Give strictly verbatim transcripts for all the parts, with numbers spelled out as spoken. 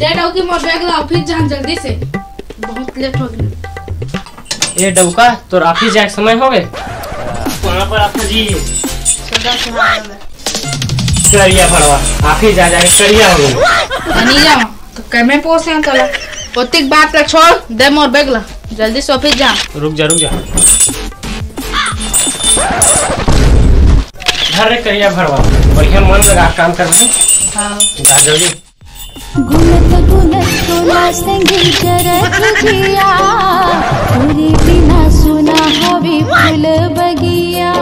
दे डौकी मोर bag ला office जान जल्दी से, बहुत लेट हो गया। ए डौका तोर ऑफिस जाए समय हो गए वहां पर आपको जी सदा सुनाना करिया भरवा ऑफिस जा जाए करिया हो गए नहीं जाओ तो कैमे पोसे हम चला ओतिक बात का छोड़ दे मोर बैग ला जल्दी से ऑफिस जा। रुक जा रुक जा घर रे करिया भरवा बढ़िया मन लगा काम कर रहे हैं। हाँ जा जल्दी घुलत घुलत तोरा संगी करत जिया तोरे बिना सुना हवे फूल बगिया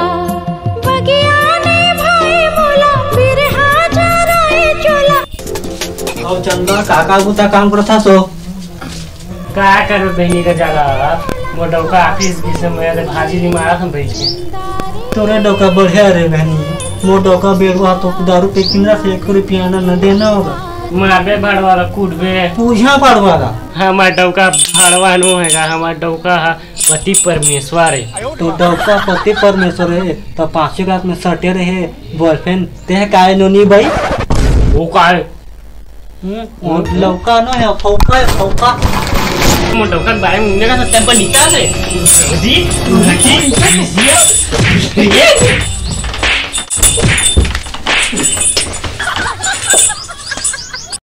बगिया ने भाई मोला बिरहा जराए चला। औ चंदा काका गुता काम करता सो का करू बहनी का जगह मोर डौका ऑफिस के समय रे भाजी ली मारा हम भेज के तोरे डौका बढ़िया रे बहनी मोर डौका बेरवा तो दारू पे किनरा से एक रुपया न देना होगा मारबे भाड़वाला कूदबे पूजा भाड़वाला हमार डौका भाड़वा नो हैगा हमार डौका पति परमेश्वर है तो डौका पति परमेश्वर है तो पांचो रात में सटे रहे बॉयफ्रेंड ते काहे नोनी भाई ओ काहे हम लौका न है फौका फौका मोर डौका बारे में ने का टेंपल निकाल ले जी जी ये